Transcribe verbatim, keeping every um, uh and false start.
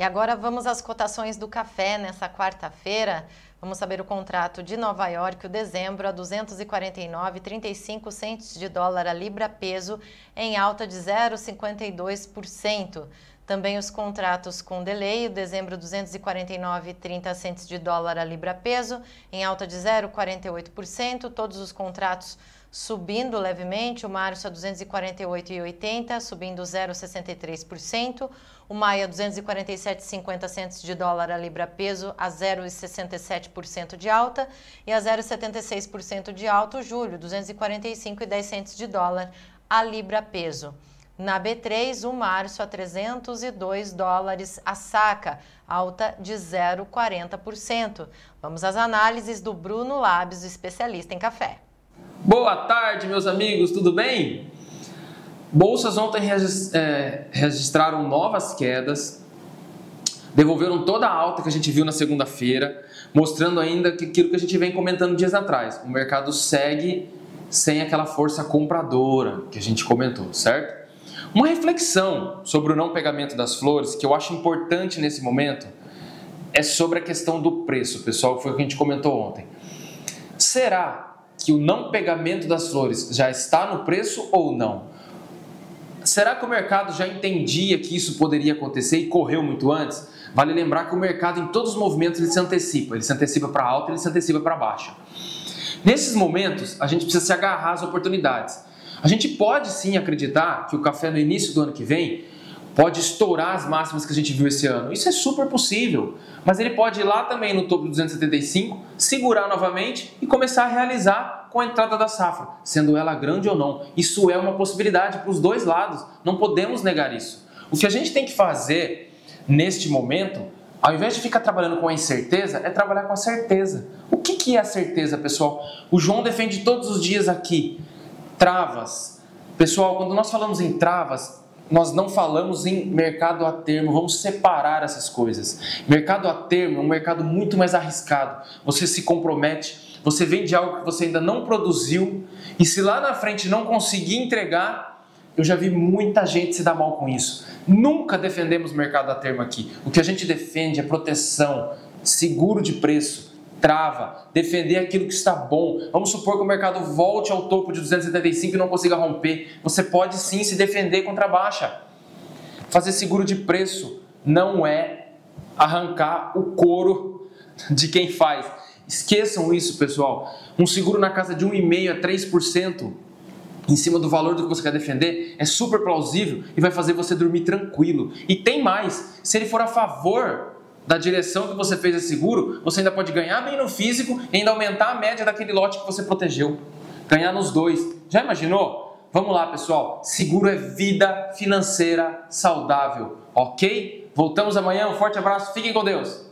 E agora vamos às cotações do café nessa quarta-feira. Vamos saber o contrato de Nova York, o dezembro, a duzentos e quarenta e nove vírgula trinta e cinco de dólar a libra-peso, em alta de zero vírgula cinquenta e dois por cento. Também os contratos com delay, o dezembro, duzentos e quarenta e nove vírgula trinta de dólar a libra-peso, em alta de zero vírgula quarenta e oito por cento. Todos os contratos subindo levemente, o março a duzentos e quarenta e oito vírgula oitenta, subindo zero vírgula sessenta e três por cento, o maio a duzentos e quarenta e sete vírgula cinquenta de dólar a libra-peso, a zero vírgula sessenta e sete por cento de alta, e a zero vírgula setenta e seis por cento de alta, o julho, duzentos e quarenta e cinco vírgula dez de dólar a libra-peso. Na B três, o março a trezentos e dois dólares a saca, alta de zero vírgula quarenta por cento. Vamos às análises do Bruno Labs, especialista em café. Boa tarde, meus amigos, tudo bem? Bolsas ontem registraram novas quedas, devolveram toda a alta que a gente viu na segunda-feira, mostrando ainda aquilo que a gente vem comentando dias atrás. O mercado segue sem aquela força compradora que a gente comentou, certo? Uma reflexão sobre o não pegamento das flores, que eu acho importante nesse momento, é sobre a questão do preço, pessoal, foi o que a gente comentou ontem. Será que o não pegamento das flores já está no preço ou não? Será que o mercado já entendia que isso poderia acontecer e correu muito antes? Vale lembrar que o mercado, em todos os movimentos, ele se antecipa. Ele se antecipa para alta, ele se antecipa para baixa. Nesses momentos, a gente precisa se agarrar às oportunidades. A gente pode sim acreditar que o café no início do ano que vem pode estourar as máximas que a gente viu esse ano. Isso é super possível, mas ele pode ir lá também no topo do duzentos e setenta e cinco, segurar novamente e começar a realizar com a entrada da safra, sendo ela grande ou não. Isso é uma possibilidade para os dois lados, não podemos negar isso. O que a gente tem que fazer neste momento, ao invés de ficar trabalhando com a incerteza, é trabalhar com a certeza. O que que é a certeza, pessoal? O João defende todos os dias aqui. Travas. Pessoal, quando nós falamos em travas, nós não falamos em mercado a termo, vamos separar essas coisas. Mercado a termo é um mercado muito mais arriscado. Você se compromete, você vende algo que você ainda não produziu e se lá na frente não conseguir entregar, eu já vi muita gente se dar mal com isso. Nunca defendemos mercado a termo aqui. O que a gente defende é proteção, seguro de preço. Trava, defender aquilo que está bom. Vamos supor que o mercado volte ao topo de duzentos e setenta e cinco e não consiga romper. Você pode sim se defender contra a baixa. Fazer seguro de preço não é arrancar o couro de quem faz. Esqueçam isso, pessoal. Um seguro na casa de um vírgula cinco por cento a três por cento em cima do valor do que você quer defender é super plausível e vai fazer você dormir tranquilo. E tem mais, se ele for a favor da direção que você fez esse seguro, você ainda pode ganhar bem no físico e ainda aumentar a média daquele lote que você protegeu. Ganhar nos dois. Já imaginou? Vamos lá, pessoal. Seguro é vida financeira saudável, ok? Voltamos amanhã. Um forte abraço. Fiquem com Deus.